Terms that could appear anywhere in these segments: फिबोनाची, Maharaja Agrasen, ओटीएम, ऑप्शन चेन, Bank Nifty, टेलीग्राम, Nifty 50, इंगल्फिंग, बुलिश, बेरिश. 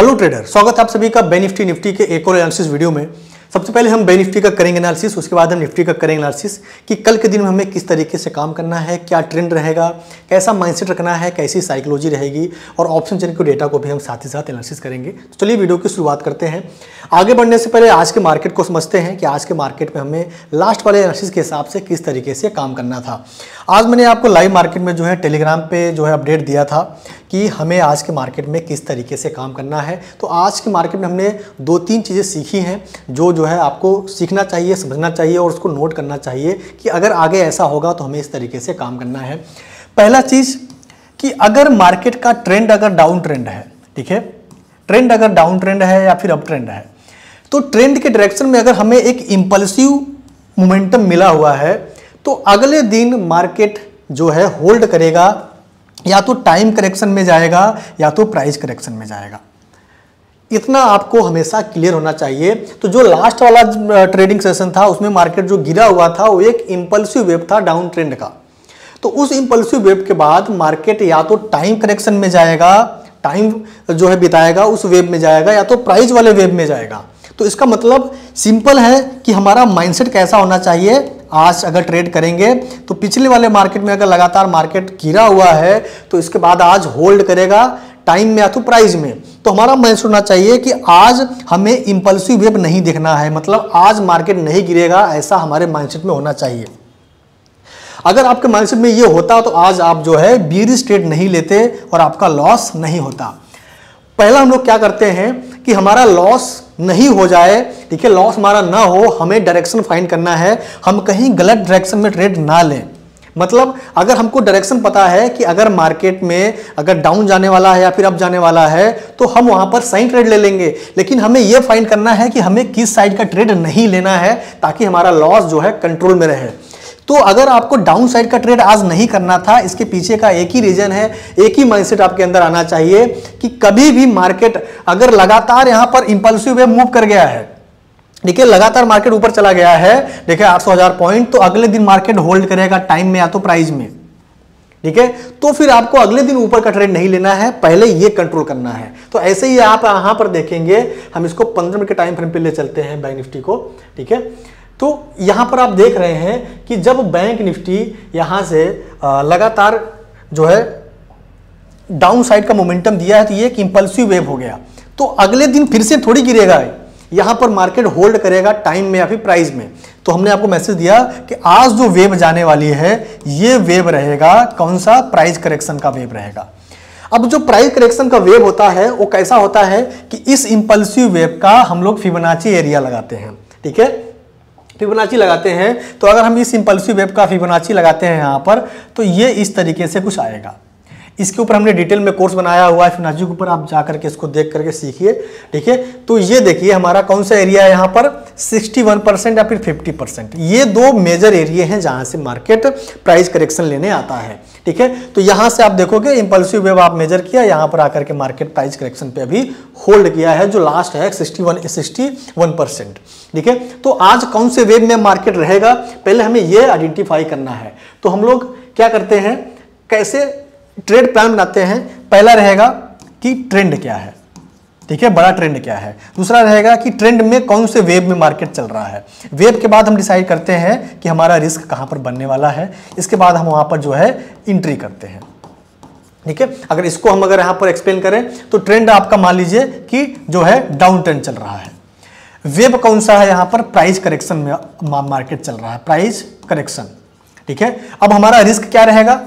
Hello trader, स्वागत है आप सभी का बैंक निफ्टी के एक और एनालिसिस वीडियो में। सबसे पहले हम बैंक निफ्टी का करेंगे एनालिसिस, उसके बाद हम निफ्टी का करेंगे एनालिसिस कि कल के दिन में हमें किस तरीके से काम करना है, क्या ट्रेंड रहेगा, कैसा माइंडसेट रखना है, कैसी साइकोलॉजी रहेगी और ऑप्शन चेन के डेटा को भी हम साथ ही साथ एनालिसिस करेंगे। तो चलिए वीडियो की शुरुआत करते हैं। आगे बढ़ने से पहले आज के मार्केट को समझते हैं कि आज के मार्केट में हमें लास्ट वाले एनालिसिस के हिसाब से किस तरीके से काम करना था। आज मैंने आपको लाइव मार्केट में जो है टेलीग्राम पे जो है अपडेट दिया था कि हमें आज के मार्केट में किस तरीके से काम करना है। तो आज के मार्केट में हमने 2-3 चीज़ें सीखी हैं जो है आपको सीखना चाहिए, समझना चाहिए और उसको नोट करना चाहिए कि अगर आगे ऐसा होगा तो हमें इस तरीके से काम करना है। पहला चीज़ कि अगर मार्केट का ट्रेंड अगर डाउन ट्रेंड है, ठीक है, ट्रेंड अगर डाउन ट्रेंड है या फिर अप ट्रेंड है, तो ट्रेंड के डायरेक्शन में अगर हमें एक इंपल्सिव मोमेंटम मिला हुआ है तो अगले दिन मार्केट जो है होल्ड करेगा, या तो टाइम करेक्शन में जाएगा या तो प्राइस करेक्शन में जाएगा। इतना आपको हमेशा क्लियर होना चाहिए। तो जो लास्ट वाला ट्रेडिंग सेशन था उसमें मार्केट जो गिरा हुआ था वो एक इंपल्सिव वेव था डाउन ट्रेंड का। तो उस इंपल्सिव वेव के बाद मार्केट या तो टाइम करेक्शन में जाएगा, टाइम जो है बिताएगा उस वेव में जाएगा, या तो प्राइस वाले वेव में जाएगा। तो इसका मतलब सिंपल है कि हमारा माइंडसेट कैसा होना चाहिए। आज अगर ट्रेड करेंगे तो पिछले वाले मार्केट में अगर लगातार मार्केट गिरा हुआ है तो इसके बाद आज होल्ड करेगा टाइम में या तो प्राइस में। तो हमारा माइंडसेट होना चाहिए कि आज हमें इंपल्सिव वेव नहीं देखना है, मतलब आज मार्केट नहीं गिरेगा, ऐसा हमारे माइंडसेट में होना चाहिए। अगर आपके माइंडसेट में ये होता तो आज आप जो है बीयरिश ट्रेड नहीं लेते और आपका लॉस नहीं होता। पहला हम लोग क्या करते हैं कि हमारा लॉस नहीं हो जाए, ठीक है, लॉस हमारा ना हो, हमें डायरेक्शन फाइंड करना है, हम कहीं गलत डायरेक्शन में ट्रेड ना लें। मतलब अगर हमको डायरेक्शन पता है कि अगर मार्केट में अगर डाउन जाने वाला है या फिर अप जाने वाला है तो हम वहां पर सही ट्रेड ले लेंगे, लेकिन हमें यह फाइंड करना है कि हमें किस साइड का ट्रेड नहीं लेना है ताकि हमारा लॉस जो है कंट्रोल में रहे। तो अगर आपको डाउन साइड का ट्रेड आज नहीं करना था, इसके पीछे का एक ही रीजन है, एक ही माइंडसेट आपके अंदर आना चाहिए कि कभी भी मार्केट अगर लगातार यहाँ पर इंपल्सिव वे मूव कर गया है, देखिए लगातार मार्केट ऊपर चला गया है, देखिए 800,000 पॉइंट, तो अगले दिन मार्केट होल्ड करेगा टाइम में या तो प्राइस में, ठीक है, तो फिर आपको अगले दिन ऊपर का ट्रेड नहीं लेना है, पहले ये कंट्रोल करना है। तो ऐसे ही आप यहाँ पर देखेंगे, हम इसको 15 मिनट के टाइम फ्रेम पे ले चलते हैं बैंक निफ्टी को, ठीक है। तो यहाँ पर आप देख रहे हैं कि जब बैंक निफ्टी यहाँ से लगातार जो है डाउन साइड का मोमेंटम दिया है तो ये एक इंपल्सिव वेव हो गया, तो अगले दिन फिर से थोड़ी गिरेगा, यहाँ पर मार्केट होल्ड करेगा टाइम में या फिर प्राइस में। तो हमने आपको मैसेज दिया कि आज जो वेव जाने वाली है ये वेव रहेगा कौन सा, प्राइस करेक्शन का वेव रहेगा। अब जो प्राइस करेक्शन का वेव होता है वो कैसा होता है कि इस इंपल्सिव वेव का हम लोग फिबोनाची एरिया लगाते हैं, ठीक है, फिबोनाची लगाते हैं। तो अगर हम इस इंपल्सिव वेव का फिबोनाची लगाते हैं यहाँ पर तो ये इस तरीके से कुछ आएगा। इसके ऊपर हमने डिटेल में कोर्स बनाया हुआ है फिबोनाची के ऊपर, आप जा करके इसको देख करके सीखिए, ठीक है। तो ये देखिए हमारा कौन सा एरिया है यहाँ पर 61% या फिर 50%, ये दो मेजर एरिया हैं जहाँ से मार्केट प्राइस करेक्शन लेने आता है, ठीक है। तो यहाँ से आप देखोगे इंपल्सिव वेव आप मेजर किया, यहाँ पर आकर के मार्केट प्राइस करेक्शन पे अभी होल्ड किया है, जो लास्ट है 61%, ठीक है। तो आज कौन से वेव में मार्केट रहेगा पहले हमें ये आइडेंटिफाई करना है। तो हम लोग क्या करते हैं, कैसे ट्रेड प्लान बनाते हैं। पहला रहेगा कि ट्रेंड क्या है, ठीक है, बड़ा ट्रेंड क्या है। दूसरा रहेगा कि ट्रेंड में कौन से वेव में मार्केट चल रहा है। वेव के बाद हम डिसाइड करते हैं कि हमारा रिस्क कहां पर बनने वाला है, इसके बाद हम वहां पर जो है एंट्री करते हैं, ठीक है। अगर इसको हम अगर यहाँ पर एक्सप्लेन करें तो ट्रेंड आपका मान लीजिए कि जो है डाउन ट्रेंड चल रहा है, वेव कौन सा है यहाँ पर प्राइस करेक्शन में मार्केट चल रहा है, प्राइस करेक्शन, ठीक है। अब हमारा रिस्क क्या रहेगा,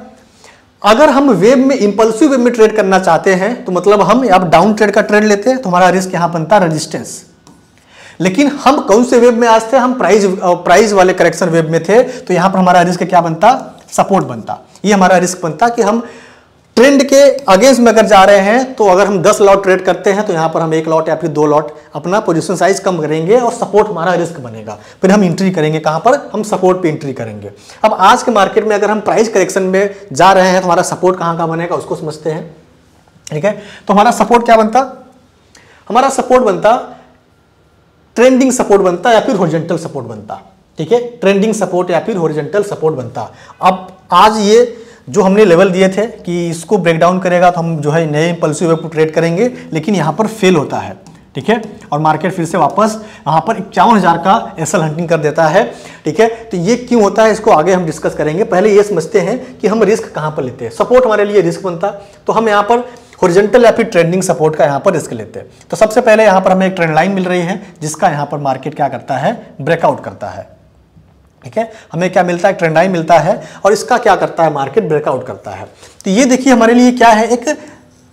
अगर हम वेव में इंपल्सिव वेव में ट्रेड करना चाहते हैं तो मतलब हम आप डाउन ट्रेड का ट्रेड लेते हैं तो हमारा रिस्क यहाँ बनता है रेजिस्टेंस। लेकिन हम कौन से वेव में आज थे, हम प्राइस वाले करेक्शन वेव में थे, तो यहाँ पर हमारा रिस्क क्या बनता, सपोर्ट बनता। ये हमारा रिस्क बनता कि हम ट्रेंड के अगेंस्ट में अगर जा रहे हैं तो अगर हम 10 लॉट ट्रेड करते हैं तो यहाँ पर हम 1 लॉट या फिर 2 लॉट अपना पोजीशन साइज कम करेंगे और सपोर्ट हमारा रिस्क बनेगा, फिर हम एंट्री करेंगे कहाँ पर, हम सपोर्ट पे एंट्री करेंगे। अब आज के मार्केट में अगर हम प्राइस करेक्शन में जा रहे हैं तो हमारा सपोर्ट कहाँ का बनेगा उसको समझते हैं, ठीक है। तो हमारा सपोर्ट क्या बनता, हमारा सपोर्ट बनता ट्रेंडिंग सपोर्ट बनता या फिर हॉरिजॉन्टल सपोर्ट बनता, ठीक है, ट्रेंडिंग सपोर्ट या फिर हॉरिजॉन्टल सपोर्ट बनता। अब आज ये जो हमने लेवल दिए थे कि इसको ब्रेकडाउन करेगा तो हम जो है नए इंपल्सिव वेव को ट्रेड करेंगे, लेकिन यहाँ पर फेल होता है, ठीक है, और मार्केट फिर से वापस यहाँ पर 51,000 का एसएल हंटिंग कर देता है, ठीक है। तो ये क्यों होता है इसको आगे हम डिस्कस करेंगे। पहले ये समझते हैं कि हम रिस्क कहाँ पर लेते हैं। सपोर्ट हमारे लिए रिस्क बनता तो हम यहाँ पर हॉरिजॉन्टल या फिर ट्रेंडिंग सपोर्ट का यहाँ पर रिस्क लेते हैं। तो सबसे पहले यहाँ पर हमें एक ट्रेंड लाइन मिल रही है जिसका यहाँ पर मार्केट क्या करता है, ब्रेकआउट करता है, ठीक है। हमें क्या मिलता है, ट्रेंड लाइन मिलता है और इसका क्या करता है मार्केट, ब्रेकआउट करता है। तो ये देखिए हमारे लिए क्या है, एक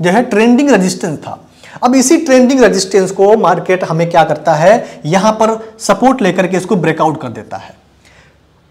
जो है ट्रेंडिंग रेजिस्टेंस था। अब इसी ट्रेंडिंग रेजिस्टेंस को मार्केट हमें क्या करता है, यहां पर सपोर्ट लेकर के इसको ब्रेकआउट कर देता है।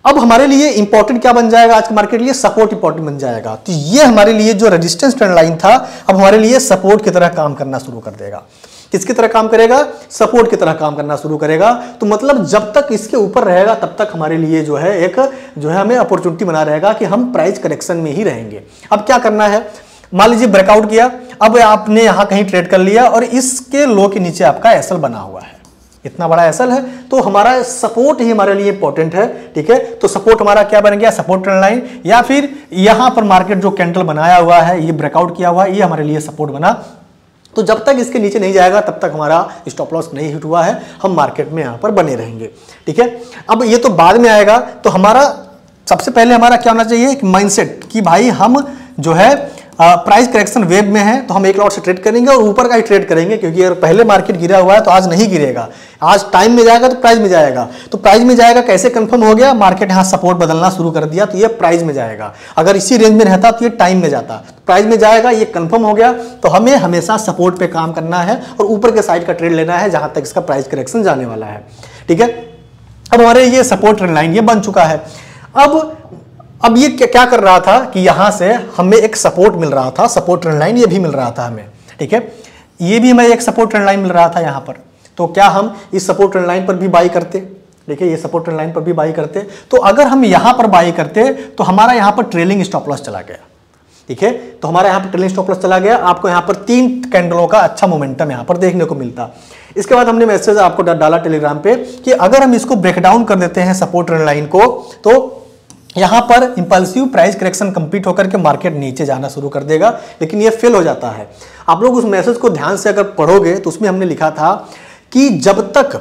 अब हमारे लिए इंपॉर्टेंट क्या बन जाएगा आज के मार्केट के लिए, सपोर्ट इंपॉर्टेंट बन जाएगा। तो ये हमारे लिए जो रेजिस्टेंस ट्रेंड लाइन था अब हमारे लिए सपोर्ट की तरह काम करना शुरू कर देगा। किसकी तरह काम करेगा, सपोर्ट की तरह काम करना शुरू करेगा। तो मतलब जब तक इसके ऊपर रहेगा तब तक हमारे लिए जो है एक जो है हमें अपॉर्चुनिटी बना रहेगा कि हम प्राइस करेक्शन में ही रहेंगे। अब क्या करना है, मान लीजिए ब्रेकआउट किया, अब आपने यहाँ कहीं ट्रेड कर लिया और इसके लो के नीचे आपका एसएल बना हुआ है, इतना बड़ा एसएल है, तो हमारा सपोर्ट ही हमारे लिए इंपॉर्टेंट है, ठीक है। तो सपोर्ट हमारा क्या बन गया, सपोर्ट ट्रेंड लाइन, या फिर यहाँ पर मार्केट जो कैंडल बनाया हुआ है ये ब्रेकआउट किया हुआ है, ये हमारे लिए सपोर्ट बना। तो जब तक इसके नीचे नहीं जाएगा तब तक हमारा स्टॉप लॉस नहीं हिट हुआ है, हम मार्केट में यहाँ पर बने रहेंगे, ठीक है। अब ये तो बाद में आएगा, तो हमारा सबसे पहले हमारा क्या होना चाहिए, एक माइंडसेट कि भाई हम जो है प्राइस करेक्शन वेव में है तो हम एक लॉट से ट्रेड करेंगे और ऊपर का ही ट्रेड करेंगे, क्योंकि अगर पहले मार्केट गिरा हुआ है तो आज नहीं गिरेगा, आज टाइम में जाएगा तो प्राइस में जाएगा। तो प्राइस में जाएगा कैसे कंफर्म हो गया, मार्केट यहाँ सपोर्ट बदलना शुरू कर दिया तो ये प्राइस में जाएगा, अगर इसी रेंज में रहता तो ये टाइम में जाता, तो प्राइस में जाएगा, ये कंफर्म हो गया। तो हमें हमेशा सपोर्ट पर काम करना है और ऊपर के साइड का ट्रेड लेना है जहाँ तक इसका प्राइस करेक्शन जाने वाला है, ठीक है। अब हमारे ये सपोर्ट ट्रेंड लाइन ये बन चुका है। अब ये क्या कर रहा था कि यहाँ से हमें एक सपोर्ट मिल रहा था, सपोर्ट ट्रेंड लाइन ये भी मिल रहा था हमें, ठीक है, ये भी हमें एक सपोर्ट ट्रेंड लाइन मिल रहा था यहाँ पर। तो क्या हम इस सपोर्ट ट्रेंड लाइन पर भी बाई करते, ठीक है, ये सपोर्ट ट्रेंड लाइन पर भी बाई करते। तो अगर हम यहाँ पर बाई करते तो हमारा यहाँ पर ट्रेलिंग स्टॉप लॉस चला गया, ठीक है। तो हमारा यहाँ पर ट्रेलिंग स्टॉप लॉस चला गया, आपको यहाँ पर 3 कैंडलों का अच्छा मोमेंटम यहाँ पर देखने को मिलता। इसके बाद हमने मैसेज आपको डाला टेलीग्राम पे कि अगर हम इसको ब्रेकडाउन कर देते हैं सपोर्ट ट्रेंड लाइन को तो यहाँ पर इंपल्सिव प्राइस करेक्शन कंप्लीट होकर के मार्केट नीचे जाना शुरू कर देगा, लेकिन ये फेल हो जाता है। आप लोग उस मैसेज को ध्यान से अगर पढ़ोगे तो उसमें हमने लिखा था कि जब तक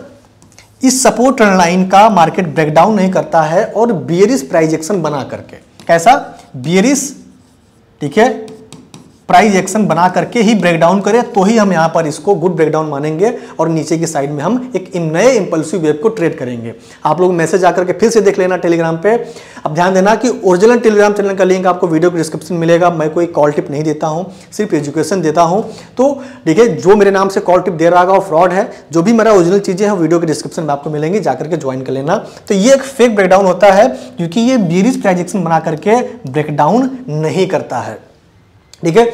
इस सपोर्ट ट्रेंड लाइन का मार्केट ब्रेकडाउन नहीं करता है और बियरिश प्राइस एक्शन बना करके, कैसा बियरिश, ठीक है, प्राइस एक्शन बना करके ही ब्रेकडाउन करे तो ही हम यहाँ पर इसको गुड ब्रेकडाउन मानेंगे और नीचे की साइड में हम एक नए इंपल्सिव वेव को ट्रेड करेंगे। आप लोग मैसेज आकर के फिर से देख लेना टेलीग्राम पे। अब ध्यान देना कि ओरिजिनल टेलीग्राम चैनल का लिंक आपको वीडियो के डिस्क्रिप्शन में मिलेगा। मैं कोई कॉल टिप नहीं देता हूँ, सिर्फ एजुकेशन देता हूँ। तो ठीक है, जो मेरे नाम से कॉल टिप दे रहा है वो फ्रॉड है। जो भी मेरा ओरिजिनल चीज़ें हैं वीडियो के डिस्क्रिप्शन में आपको मिलेंगी, जाकर के ज्वाइन कर लेना। तो ये एक फेक ब्रेकडाउन होता है क्योंकि ये बीरिश प्राइस एक्शन बना करके ब्रेकडाउन नहीं करता है, ठीक है।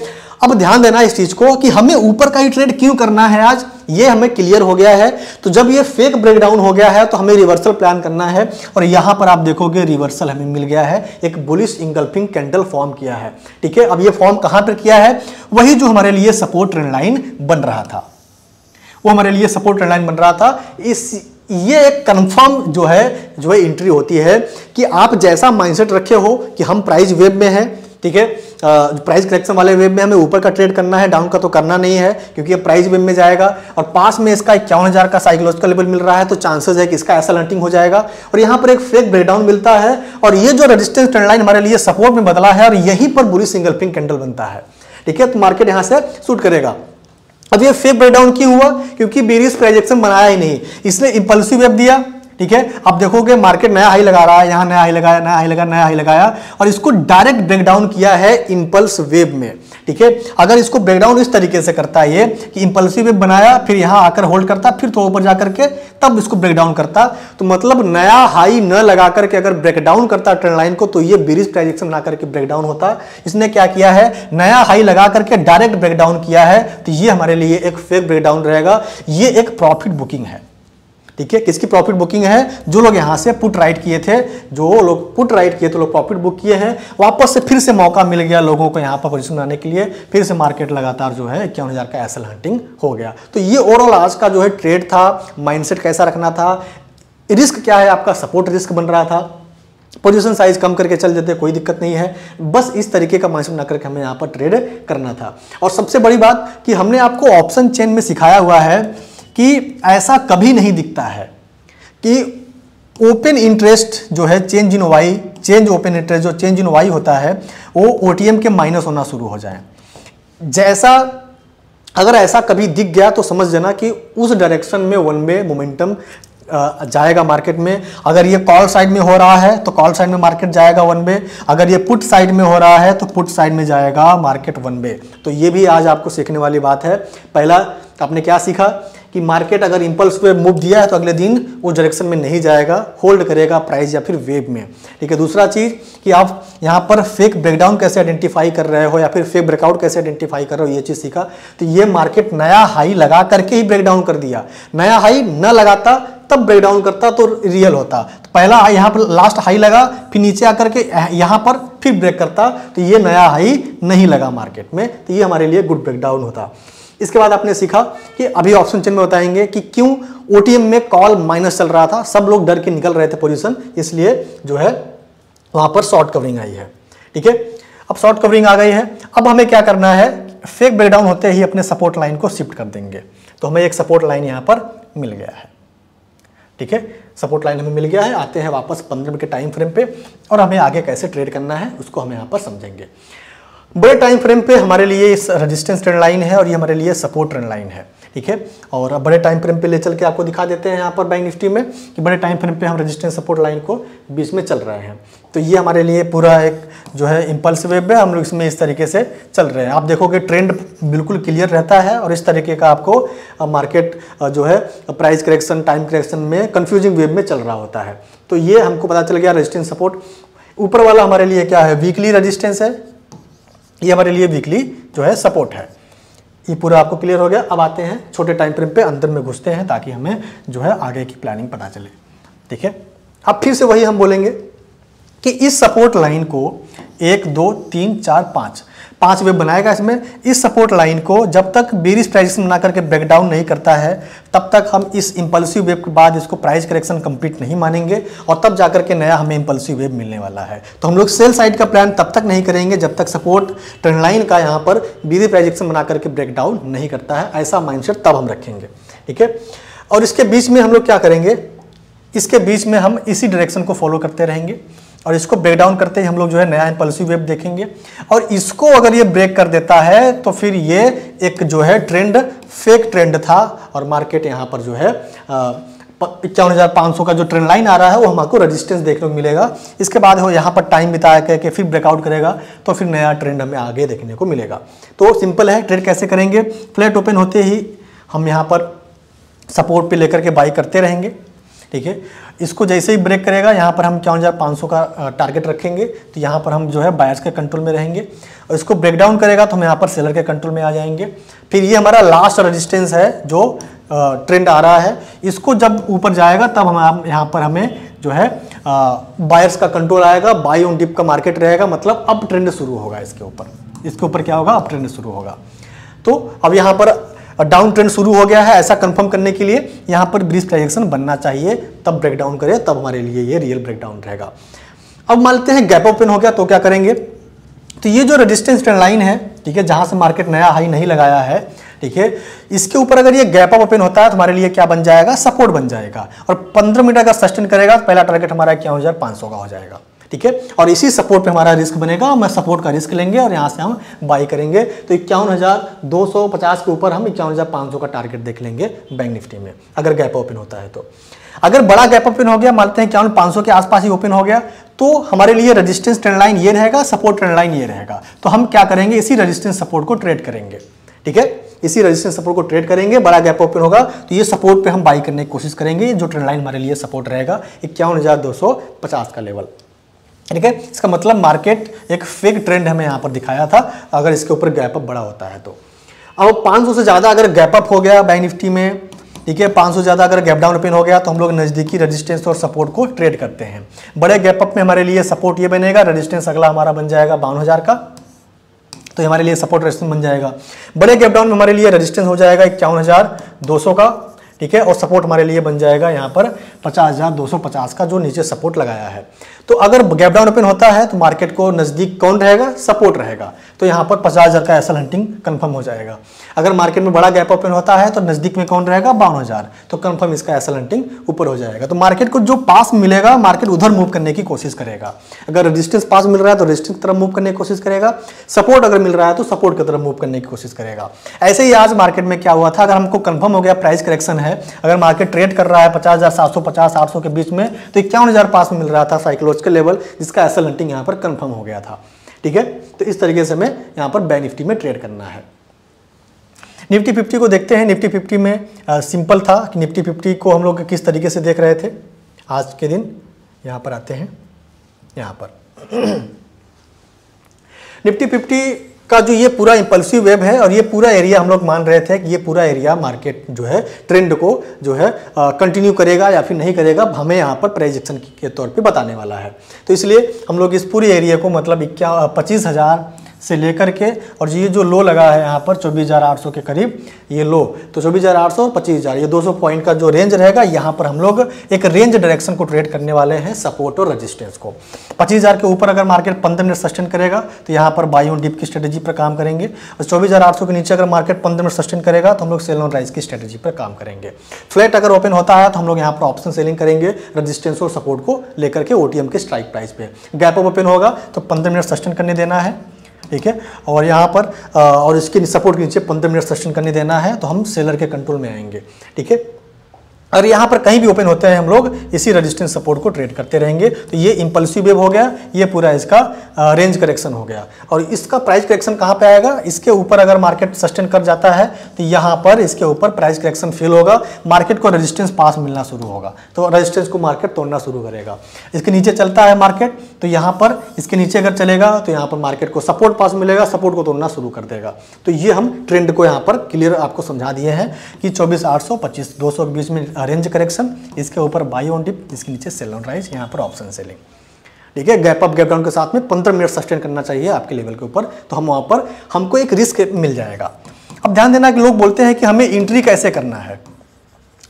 अब ध्यान देना इस चीज को कि हमें ऊपर का ही ट्रेड क्यों करना है आज, ये हमें क्लियर हो गया है। तो जब ये फेक ब्रेकडाउन हो गया है तो हमें रिवर्सल प्लान करना है और यहाँ पर आप देखोगे रिवर्सल हमें मिल गया है, एक बुलिश इंगल्फिंग कैंडल फॉर्म किया है, ठीक है। अब ये फॉर्म कहाँ पर किया है, वही जो हमारे लिए सपोर्ट ट्रेंड लाइन बन रहा था, वो हमारे लिए सपोर्ट ट्रेंड लाइन बन रहा था। ये एक कंफर्म जो है एंट्री होती है कि आप जैसा माइंडसेट रखे हो कि हम प्राइस वेव में हैं, ठीक है, प्राइस करेक्शन वाले वेव में हमें ऊपर का ट्रेड करना है, डाउन का तो करना नहीं है क्योंकि ये प्राइस वेव में जाएगा और पास में इसका 51,000 का साइकोलॉजिकल लेवल मिल रहा है तो चांसेस है कि इसका एसएल हंटिंग हो जाएगा और यहाँ पर एक फेक ब्रेकडाउन मिलता है और ये जो रेजिस्टेंस ट्रेंड लाइन हमारे लिए सपोर्ट में बदला है और यहीं पर बुलिश सिंगल पिंक कैंडल बनता है, ठीक है। तो मार्केट यहाँ से शूट करेगा। अब ये फेक ब्रेकडाउन क्यों हुआ, क्योंकि बेरिस प्रोजेक्शन बनाया ही नहीं, इसलिए इंपल्सिव वेव दिया, ठीक है। आप देखोगे मार्केट नया हाई लगा रहा है, यहाँ नया हाई लगाया, नया हाई लगाया, नया हाई लगाया और इसको डायरेक्ट ब्रेकडाउन किया है इंपल्स वेव में, ठीक है। अगर इसको ब्रेकडाउन इस तरीके से करता है ये कि इंपल्सिव वेव बनाया, फिर यहाँ आकर होल्ड करता, फिर थोड़ा ऊपर जाकर के तब इसको ब्रेकडाउन करता, तो मतलब नया हाई न लगा करके अगर ब्रेकडाउन करता ट्रेंड लाइन को तो ये बेरिश प्राइस एक्शन बना करके ब्रेकडाउन होता। इसने क्या किया है, नया हाई लगा करके डायरेक्ट ब्रेकडाउन किया है, तो ये हमारे लिए एक फेक ब्रेकडाउन रहेगा। ये एक प्रॉफिट बुकिंग है, ठीक है। किसकी प्रॉफिट बुकिंग है, जो लोग यहाँ से पुट राइट किए थे, जो लोग पुट राइट किए तो लोग प्रॉफिट बुक किए हैं। वापस से फिर से मौका मिल गया लोगों को यहाँ पर पोजिशन बनाने के लिए, फिर से मार्केट लगातार जो है 51,000 का एसएल हंटिंग हो गया। तो ये ओवरऑल आज का जो है ट्रेड था, माइंडसेट कैसा रखना था, रिस्क क्या है आपका सपोर्ट रिस्क बन रहा था, पोजीशन साइज कम करके चल जाते हैं, कोई दिक्कत नहीं है। बस इस तरीके का माइंडसेट ना करके हमें यहाँ पर ट्रेड करना था। और सबसे बड़ी बात कि हमने आपको ऑप्शन चेन में सिखाया हुआ है कि ऐसा कभी नहीं दिखता है कि ओपन इंटरेस्ट जो है change in Y, change open interest जो चेंज इन वाई होता है वो ओटीएम के माइनस होना शुरू हो जाए। जैसा अगर ऐसा कभी दिख गया तो समझ जाना कि उस डायरेक्शन में वन वे मोमेंटम जाएगा मार्केट में। अगर ये कॉल साइड में हो रहा है तो कॉल साइड में मार्केट जाएगा वन वे, अगर ये पुट साइड में हो रहा है तो पुट साइड में जाएगा मार्केट वन वे। तो ये भी आज आपको सीखने वाली बात है। पहला आपने क्या सीखा कि मार्केट अगर इंपल्स पे मूव दिया है तो अगले दिन उस डायरेक्शन में नहीं जाएगा, होल्ड करेगा प्राइस या फिर वेव में, ठीक है। दूसरा चीज़ कि आप यहाँ पर फेक ब्रेकडाउन कैसे आइडेंटिफाई कर रहे हो या फिर फेक ब्रेकआउट कैसे आइडेंटिफाई कर रहे हो, ये चीज़ सीखा। तो ये मार्केट नया हाई लगा करके ही ब्रेकडाउन कर दिया, नया हाई न लगाता तब ब्रेकडाउन करता तो रियल होता। तो पहला हाई यहाँ पर लास्ट हाई लगा, फिर नीचे आकर के यहाँ पर फिर ब्रेक करता, तो ये नया हाई नहीं लगा मार्केट में, तो ये हमारे लिए गुड ब्रेकडाउन होता। इसके बाद आपने सीखा कि अभी ऑप्शन चेन में बताएंगे कि क्यों ओटीएम में कॉल माइनस चल रहा था, सब लोग डर के निकल रहे थे पोजीशन, इसलिए जो है वहां पर शॉर्ट कवरिंग आई है, ठीक है। अब शॉर्ट कवरिंग आ गई है, अब हमें क्या करना है, फेक ब्रेकडाउन होते ही अपने सपोर्ट लाइन को शिफ्ट कर देंगे। तो हमें एक सपोर्ट लाइन यहाँ पर मिल गया है, ठीक है, सपोर्ट लाइन हमें मिल गया है। आते हैं वापस 15 मिनट के टाइम फ्रेम पे और हमें आगे कैसे ट्रेड करना है उसको हम यहाँ पर समझेंगे। बड़े टाइम फ्रेम पे हमारे लिए इस रेजिस्टेंस ट्रेंड लाइन है और ये हमारे लिए सपोर्ट ट्रेंड लाइन है, ठीक है। और अब बड़े टाइम फ्रेम पे ले चल के आपको दिखा देते हैं यहाँ पर बैंक निफ्टी में कि बड़े टाइम फ्रेम पे हम रेजिस्टेंस सपोर्ट लाइन को बीच में चल रहे हैं। तो ये हमारे लिए पूरा एक जो है इम्पल्स वेव है, हम लोग इसमें इस तरीके से चल रहे हैं। आप देखोगे ट्रेंड बिल्कुल क्लियर रहता है और इस तरीके का आपको मार्केट जो है प्राइस करेक्शन, टाइम करेक्शन में कन्फ्यूजिंग वेव में चल रहा होता है। तो ये हमको पता चल गया रेजिस्टेंस सपोर्ट। ऊपर वाला हमारे लिए क्या है, वीकली रेजिस्टेंस है, ये हमारे लिए वीकली जो है सपोर्ट है। ये पूरा आपको क्लियर हो गया। अब आते हैं छोटे टाइम फ्रेम पे, अंदर में घुसते हैं ताकि हमें जो है आगे की प्लानिंग पता चले, ठीक है। अब फिर से वही हम बोलेंगे कि इस सपोर्ट लाइन को 1, 2, 3, 4, 5 वेव बनाएगा इसमें। इस सपोर्ट लाइन को जब तक बेरिश प्राइस में ना करके ब्रेकडाउन नहीं करता है तब तक हम इस इंपल्सिव वेव के बाद इसको प्राइस करेक्शन कंप्लीट नहीं मानेंगे और तब जाकर के नया हमें इंपल्सिव वेव मिलने वाला है। तो हम लोग सेल साइड का प्लान तब तक नहीं करेंगे जब तक सपोर्ट ट्रेंड लाइन का यहाँ पर बेरिश प्राइजेक्शन बना करके ब्रेकडाउन नहीं करता है, ऐसा माइंडसेट तब हम रखेंगे, ठीक है। और इसके बीच में हम लोग क्या करेंगे, इसके बीच में हम इसी डायरेक्शन को फॉलो करते रहेंगे और इसको ब्रेकडाउन करते ही हम लोग जो है नया इंपल्सिव वेव देखेंगे। और इसको अगर ये ब्रेक कर देता है तो फिर ये एक जो है ट्रेंड, फेक ट्रेंड था और मार्केट यहाँ पर जो है 51,500 का जो ट्रेंड लाइन आ रहा है वो हमको रेजिस्टेंस देखने को मिलेगा। इसके बाद वो यहाँ पर टाइम बिताया करके फिर ब्रेकआउट करेगा तो फिर नया ट्रेंड हमें आगे देखने को मिलेगा। तो सिंपल है, ट्रेड कैसे करेंगे, फ्लैट ओपन होते ही हम यहाँ पर सपोर्ट पर लेकर के बाई करते रहेंगे, ठीक है। इसको जैसे ही ब्रेक करेगा यहाँ पर हम 51,500 का टारगेट रखेंगे तो यहाँ पर हम जो है बायर्स के कंट्रोल में रहेंगे और इसको ब्रेकडाउन करेगा तो हम यहाँ पर सेलर के कंट्रोल में आ जाएंगे। फिर ये हमारा लास्ट रेजिस्टेंस है जो ट्रेंड आ रहा है, इसको जब ऊपर जाएगा तब हम यहाँ पर हमें जो है बायर्स का कंट्रोल आएगा, बाई ऑन डिप का मार्केट रहेगा, मतलब अप ट्रेंड शुरू होगा इसके ऊपर। इसके ऊपर क्या होगा, अप ट्रेंड शुरू होगा। तो अब यहाँ पर डाउन ट्रेंड शुरू हो गया है, ऐसा कंफर्म करने के लिए यहाँ पर ब्रिज ट्रांजेक्शन बनना चाहिए, तब ब्रेकडाउन करे, तब हमारे लिए ये रियल ब्रेकडाउन रहेगा। अब मान लेते हैं गैप ओपन हो गया तो क्या करेंगे, तो ये जो रेजिस्टेंस ट्रेंड लाइन है, ठीक है, जहाँ से मार्केट नया हाई नहीं लगाया है, ठीक है, इसके ऊपर अगर ये गैप अप ओपन होता है तो हमारे लिए क्या बन जाएगा, सपोर्ट बन जाएगा। और 15 मिनट अगर सस्टेन करेगा तो पहला टारगेट हमारा 51,500 का हो जाएगा, ठीक है। और इसी सपोर्ट पे हमारा रिस्क बनेगा, हम सपोर्ट का रिस्क लेंगे और यहाँ से हम बाई करेंगे। तो 51,250 के ऊपर हम 51,500 का टारगेट देख लेंगे बैंक निफ्टी में, अगर गैप ओपन होता है तो। अगर बड़ा गैप ओपन हो गया, मानते हैं 51,500 के आसपास ही ओपन हो गया, तो हमारे लिए रेजिस्टेंस ट्रेंड लाइन ये रहेगा, सपोर्ट ट्रेंड लाइन ये रहेगा। तो हम क्या करेंगे, इसी रेजिस्टेंस सपोर्ट को ट्रेड करेंगे, ठीक है, इसी रेजिस्टेंस सपोर्ट को ट्रेड करेंगे। बड़ा गैप ओपन होगा तो ये सपोर्ट पे हम बाई करने की कोशिश करेंगे, जो ट्रेंड लाइन हमारे लिए सपोर्ट रहेगा 51,250 का लेवल, ठीक है। इसका मतलब मार्केट एक फेक ट्रेंड हमें यहाँ पर दिखाया था अगर इसके ऊपर गैप अप बड़ा होता है तो। अब 500 से ज़्यादा अगर गैप अप हो गया बैंक निफ्टी में, ठीक है, 500 से ज़्यादा अगर गैप डाउन ओपन हो गया तो हम लोग नज़दीकी रेजिस्टेंस और सपोर्ट को ट्रेड करते हैं। बड़े गैप अप में हमारे लिए सपोर्ट ये बनेगा, रेजिस्टेंस अगला हमारा बन जाएगा 52,000 का, तो हमारे लिए सपोर्ट रेजिस्टेंस बन जाएगा। बड़े गैप डाउन में हमारे लिए रेजिस्टेंस हो जाएगा 51,200 का, ठीक है, और सपोर्ट हमारे लिए बन जाएगा यहाँ पर 50,250 का, जो नीचे सपोर्ट लगाया है। तो अगर गैप डाउन ओपन होता है तो मार्केट को नज़दीक कौन रहेगा, सपोर्ट रहेगा, तो यहाँ पर 50,000 का एसएल हंटिंग कंफर्म हो जाएगा। अगर मार्केट में बड़ा गैप ओपन होता है तो नज़दीक में कौन रहेगा, 52,000, तो कंफर्म इसका एसएल हंटिंग ऊपर हो जाएगा। तो मार्केट को जो पास मिलेगा मार्केट उधर मूव करने की कोशिश करेगा। अगर रेजिस्टेंस पास मिल रहा है तो रेजिस्टेंस की तरफ मूव करने की कोशिश करेगा, सपोर्ट अगर मिल रहा है तो सपोर्ट की तरफ मूव करने की कोशिश करेगा। ऐसे ही आज मार्केट में क्या हुआ था, अगर हमको कंफर्म हो गया प्राइस करेक्शन है, अगर मार्केट ट्रेड कर रहा है 50,750-800 के बीच में तो 51,000 पास में मिल रहा था साइकोलॉजिकल लेवल, जिसका एसएल हंटिंग यहाँ पर कंफर्म हो गया था। ठीक है, तो इस तरीके से हमें यहाँ पर बैंक निफ्टी में ट्रेड करना है। निफ्टी 50 को देखते हैं। निफ्टी 50 में सिंपल था कि निफ्टी 50 को हम लोग किस तरीके से देख रहे थे आज के दिन। यहाँ पर आते हैं, यहाँ पर निफ्टी 50 का जो ये पूरा इंपल्सिव वेव है और ये पूरा एरिया हम लोग मान रहे थे कि ये पूरा एरिया मार्केट जो है ट्रेंड को जो है कंटिन्यू करेगा या फिर नहीं करेगा, हमें यहाँ पर प्रोजेक्शन के तौर पे बताने वाला है। तो इसलिए हम लोग इस पूरे एरिया को मतलब 25,000 से लेकर के और ये जो लो लगा है यहाँ पर 24,800 के करीब, ये लो तो 24,800 और 25,000 ये 200 पॉइंट का जो रेंज रहेगा यहाँ पर हम लोग एक रेंज डायरेक्शन को ट्रेड करने वाले हैं, सपोर्ट और रेजिस्टेंस को। 25,000 के ऊपर अगर मार्केट 15 मिनट सस्टेन करेगा तो यहाँ पर बाई ऑन डिप की स्ट्रेटेजी पर काम करेंगे, और 24,800 के नीचे अगर मार्केट 15 मिनट सस्टेन करेगा तो हम लोग सेल ऑन राइज की स्ट्रेटेजी पर काम करेंगे। फ्लैट अगर ओपन होता है तो हम लोग यहाँ पर ऑप्शन सेलिंग करेंगे रजिस्टेंस और सपोर्ट को लेकर के ओटीएम के स्ट्राइक प्राइस पे। गैप अप ओपन होगा तो 15 मिनट सस्टेन करने देना है, ठीक है, और यहाँ पर और इसके सपोर्ट के नीचे 15 मिनट सेशन करने देना है, तो हम सेलर के कंट्रोल में आएंगे। ठीक है, और यहाँ पर कहीं भी ओपन होते हैं हम लोग इसी रेजिस्टेंस सपोर्ट को ट्रेड करते रहेंगे। तो ये इंपल्सिव वेव हो गया, ये पूरा इसका रेंज करेक्शन हो गया, और इसका प्राइस करेक्शन कहाँ पे आएगा, इसके ऊपर अगर मार्केट सस्टेन कर जाता है तो यहाँ पर इसके ऊपर प्राइस करेक्शन फेल होगा, मार्केट को रेजिस्टेंस पास मिलना शुरू होगा, तो रेजिस्टेंस को मार्केट तोड़ना शुरू करेगा। इसके नीचे चलता है मार्केट तो यहाँ पर इसके नीचे अगर चलेगा तो यहाँ पर मार्केट को सपोर्ट पास मिलेगा, सपोर्ट को तोड़ना शुरू कर देगा। तो ये हम ट्रेंड को यहाँ पर क्लियर आपको समझा दिए हैं कि 24,800-25,200 के बीच में रेंज करेक्शन, इसके ऊपर बाई ऑन डिप, इसके नीचे सेल ऑन राइज, यहाँ पर ऑप्शन सेलिंग। ठीक है, गैप अप गैप डाउन के साथ में 15 मिनट सस्टेन करना चाहिए आपके लेवल के ऊपर, तो हम वहाँ पर हमको एक रिस्क मिल जाएगा। अब ध्यान देना कि लोग बोलते हैं कि हमें एंट्री कैसे करना है।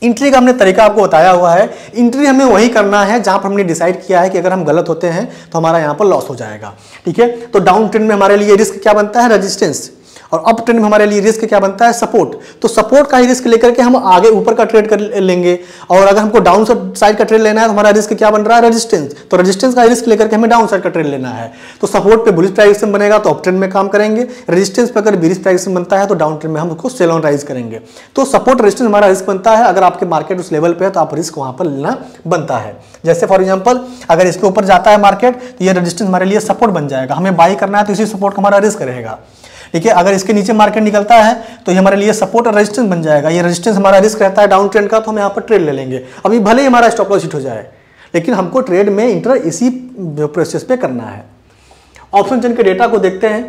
एंट्री का हमने तरीका आपको बताया हुआ है। एंट्री हमें वही करना है जहाँ पर हमने डिसाइड किया है कि अगर हम गलत होते हैं तो हमारा यहाँ पर लॉस हो जाएगा। ठीक है, तो डाउन ट्रेंड में हमारे लिए रिस्क क्या बनता है, रेजिस्टेंस, और अप ट्रेंड में हमारे लिए रिस्क क्या बनता है, सपोर्ट। तो सपोर्ट का ही रिस्क लेकर के हम आगे ऊपर का ट्रेड कर लेंगे, और अगर हमको डाउन साइड का ट्रेड लेना है तो हमारा रिस्क क्या बन रहा है, रेजिस्टेंस, तो रेजिस्टेंस का रिस्क लेकर के हमें डाउन साइड का ट्रेड लेना है। तो सपोर्ट पे बुलिश प्राइजेशन बनेगा तो अप ट्रेंड में काम करेंगे, रेजिस्टेंस पर अगर बिरिश प्राइजेशन बनता है तो डाउन ट्रेंड में हम उसको सेल ऑन राइज करेंगे। तो सपोर्ट रेजिस्टेंस हमारा रिस्क बनता है। अगर आपके मार्केट उस लेवल पर है तो आप रिस्क वहाँ पर लेना बनता है। जैसे फॉर एग्जाम्पल अगर इसके ऊपर जाता है मार्केट तो ये रेजिस्टेंस हमारे लिए सपोर्ट बन जाएगा, हमें बाई करना है तो इसी सपोर्ट का हमारा रिस्क रहेगा। ठीक है, अगर इसके नीचे मार्केट निकलता है तो ये हमारे लिए सपोर्ट और रेजिस्टेंस बन जाएगा, ये रेजिस्टेंस हमारा रिस्क रहता है डाउन ट्रेंड का, तो हम यहाँ पर ट्रेड ले लेंगे। अभी भले ही हमारा स्टॉप लॉस हिट हो जाए, लेकिन हमको ट्रेड में इंटर इसी प्रोसेस पे करना है। ऑप्शन चेन के डेटा को देखते हैं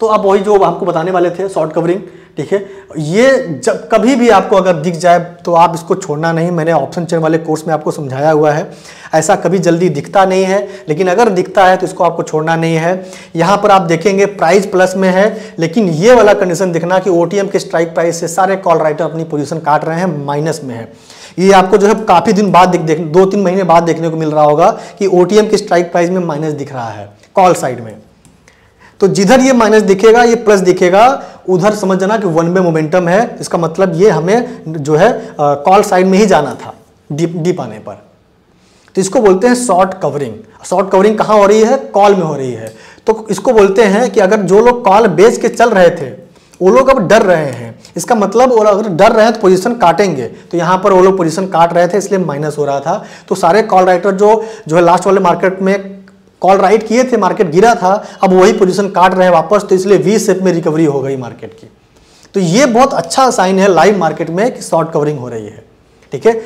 तो अब वही जो आपको बताने वाले थे, शॉर्ट कवरिंग। ठीक है, ये जब कभी भी आपको अगर दिख जाए तो आप इसको छोड़ना नहीं, मैंने ऑप्शन चेन वाले कोर्स में आपको समझाया हुआ है। ऐसा कभी जल्दी दिखता नहीं है, लेकिन अगर दिखता है तो इसको आपको छोड़ना नहीं है। यहाँ पर आप देखेंगे प्राइस प्लस में है, लेकिन ये वाला कंडीशन दिखना कि ओटीएम के स्ट्राइक प्राइस से सारे कॉल राइटर अपनी पोजीशन काट रहे हैं, माइनस में है। ये आपको जो है काफ़ी दिन बाद 2-3 महीने बाद देखने को मिल रहा होगा कि ओटीएम के स्ट्राइक प्राइस में माइनस दिख रहा है कॉल साइड में। तो जिधर ये माइनस दिखेगा ये प्लस दिखेगा, उधर समझ जाना कि वन वे मोमेंटम है। इसका मतलब ये हमें जो है कॉल साइड में ही जाना था डीप आने पर। तो इसको बोलते हैं शॉर्ट कवरिंग। शॉर्ट कवरिंग कहाँ हो रही है, कॉल में हो रही है। तो इसको बोलते हैं कि अगर जो लोग कॉल बेच के चल रहे थे वो लोग अब डर रहे हैं, इसका मतलब वो अगर डर रहे हैं तो पोजीशन काटेंगे। तो यहाँ पर वो लोग पोजीशन काट रहे थे इसलिए माइनस हो रहा था। तो सारे कॉल राइटर जो है लास्ट वाले मार्केट में कॉल राइट किए थे, मार्केट गिरा था, अब वही पोजीशन काट रहे हैं वापस, तो इसलिए वी शेप में रिकवरी हो गई मार्केट की। तो ये बहुत अच्छा साइन है लाइव मार्केट में कि शॉर्ट कवरिंग हो रही है। ठीक है,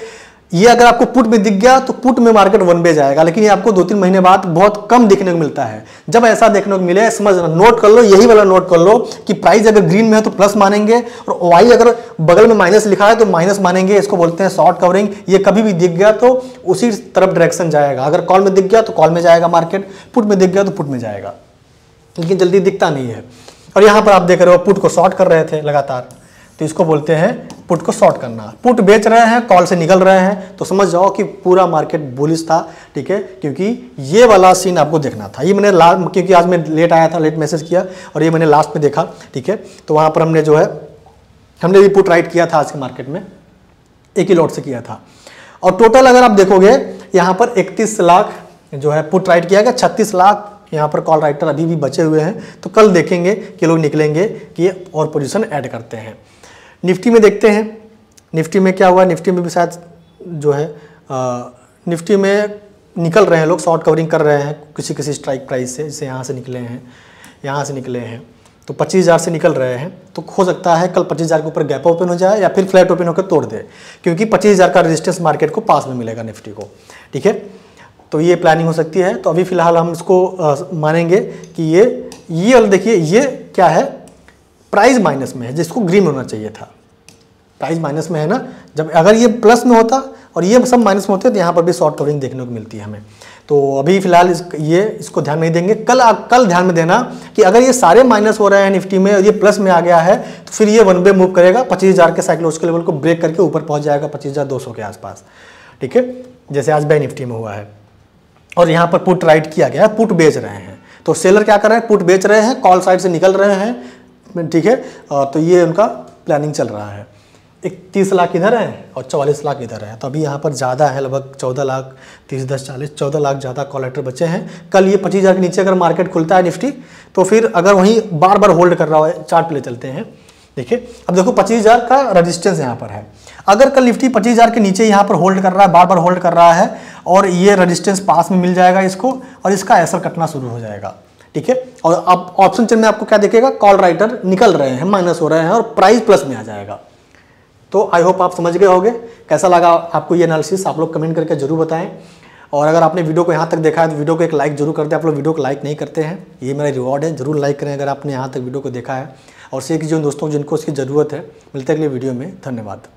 ये अगर आपको पुट में दिख गया तो पुट में मार्केट वन वे जाएगा, लेकिन ये आपको 2-3 महीने बाद बहुत कम देखने को मिलता है। जब ऐसा देखने को मिले समझना, नोट कर लो, यही वाला नोट कर लो कि प्राइस अगर ग्रीन में है तो प्लस मानेंगे, और वाई अगर बगल में माइनस लिखा है तो माइनस मानेंगे। इसको बोलते हैं शॉर्ट कवरिंग। ये कभी भी दिख गया तो उसी तरफ डायरेक्शन जाएगा। अगर कॉल में दिख गया तो कॉल में जाएगा मार्केट, पुट में दिख गया तो पुट में जाएगा, लेकिन जल्दी दिखता नहीं है। और यहाँ पर आप देख रहे हो पुट को शॉर्ट कर रहे थे लगातार, तो इसको बोलते हैं पुट को शॉर्ट करना। पुट बेच रहे हैं, कॉल से निकल रहे हैं, तो समझ जाओ कि पूरा मार्केट बुलिश था, ठीक है, क्योंकि ये वाला सीन आपको देखना था। ये मैंने लास्ट, क्योंकि आज मैं लेट आया था, लेट मैसेज किया और ये मैंने लास्ट में देखा, ठीक है। तो वहाँ पर हमने जो है, हमने भी पुट राइट किया था आज के मार्केट में, एक ही लॉट से किया था। और टोटल अगर आप देखोगे यहाँ पर 31 लाख जो है पुट राइट किया गया, 36 लाख यहाँ पर कॉल राइटर अभी भी बचे हुए हैं। तो कल देखेंगे कि लोग निकलेंगे कि और पोजीशन ऐड करते हैं। निफ्टी में देखते हैं निफ्टी में क्या हुआ। निफ्टी में भी शायद जो है निफ्टी में निकल रहे हैं लोग, शॉर्ट कवरिंग कर रहे हैं किसी किसी स्ट्राइक प्राइस से, जैसे यहाँ से निकले हैं, यहाँ से निकले हैं, तो 25,000 से निकल रहे हैं। तो हो सकता है कल 25,000 के ऊपर गैप ओपन हो जाए या फिर फ्लैट ओपन होकर तोड़ दे, क्योंकि 25,000 का रेजिस्टेंस मार्केट को पास में मिलेगा निफ्टी को, ठीक है। तो ये प्लानिंग हो सकती है। तो अभी फ़िलहाल हम इसको मानेंगे कि ये देखिए ये क्या है, प्राइस माइनस में है, जिसको ग्रीन होना चाहिए था। प्राइस माइनस में है ना, जब अगर ये प्लस में होता और ये सब माइनस में होते तो यहाँ पर भी शॉर्ट कवरिंग देखने को मिलती है हमें। तो अभी फ़िलहाल इसको ध्यान नहीं देंगे। कल ध्यान में देना कि अगर ये सारे माइनस हो रहे हैं निफ्टी में और ये प्लस में आ गया है तो फिर ये वन वे मूव करेगा, 25,000 के साइकोलॉजिकल लेवल को ब्रेक करके ऊपर पहुँच जाएगा 25,200 के आसपास, ठीक है, जैसे आज बैंक निफ्टी में हुआ है। और यहाँ पर पुट राइट किया गया है, पुट बेच रहे हैं, तो सेलर क्या कर रहे हैं, पुट बेच रहे हैं, कॉल साइड से निकल रहे हैं, ठीक है। तो ये उनका प्लानिंग चल रहा है। 31 लाख इधर है और 44 लाख इधर है, तो अभी यहाँ पर ज़्यादा है, लगभग 14 लाख 30 10 40 14 लाख ज़्यादा कॉल लेटर बचे हैं। कल ये 25,000 के नीचे अगर मार्केट खुलता है निफ्टी, तो फिर अगर वहीं बार बार होल्ड कर रहा है, चार्ट पे ले चलते हैं, देखिए। अब देखो 25,000 का रजिस्टेंस यहाँ पर है, अगर कल निफ्टी 25,000 के नीचे यहाँ पर होल्ड कर रहा है, बार बार होल्ड कर रहा है और ये रजिस्टेंस पास में मिल जाएगा इसको, और इसका असर कटना शुरू हो जाएगा, ठीक है। और अब ऑप्शन चेन में आपको क्या देखेगा, कॉल राइटर निकल रहे हैं, माइनस हो रहे हैं और प्राइस प्लस में आ जाएगा। तो आई होप आप समझ गए होंगे। कैसा लगा आपको ये एनालिसिस, आप लोग कमेंट करके जरूर बताएं। और अगर आपने वीडियो को यहाँ तक देखा है तो वीडियो को एक लाइक जरूर कर दें। आप लोग वीडियो को लाइक नहीं करते हैं, ये मेरा रिवॉर्ड है, जरूर लाइक करें अगर आपने यहाँ तक वीडियो को देखा है। और शेयर कीजिए उन दोस्तों जिनको इसकी ज़रूरत है। मिलते हैं अगले वीडियो में, धन्यवाद।